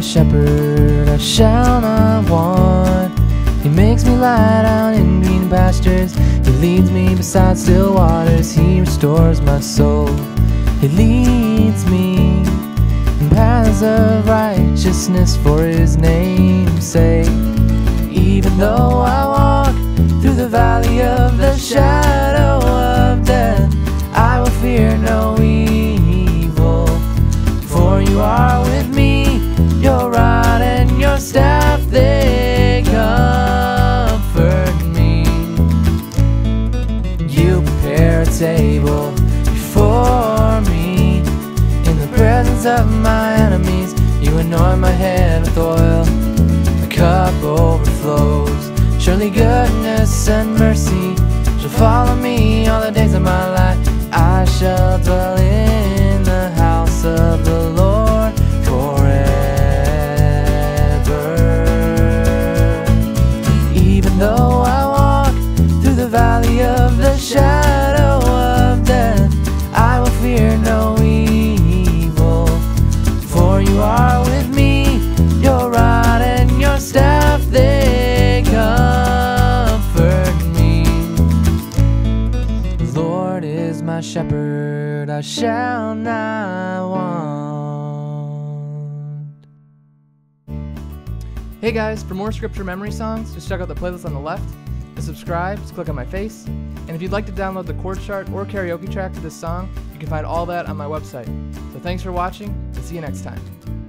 my shepherd, I shall not want. He makes me lie down in green pastures. He leads me beside still waters. He restores my soul. He leads me in paths of righteousness for His name's sake. Even though I walk through the valley of the shadow of death, I will fear no evil, for You are with me. Your rod and Your staff, they comfort me. You prepare a table before me in the presence of my enemies. You anoint my head with oil, my cup overflows. Surely goodness and mercy shall follow me all the days of my life. I shall dwell in the house of the Lord forever. Even though I walk through the valley of the shadow of death, I will fear no evil, for You are with me. Your rod and Your staff, they comfort me. The Lord is my shepherd, I shall not want. Hey guys, for more scripture memory songs, just check out the playlist on the left. To subscribe, just click on my face. And if you'd like to download the chord chart or karaoke track to this song, you can find all that on my website. So thanks for watching, and see you next time.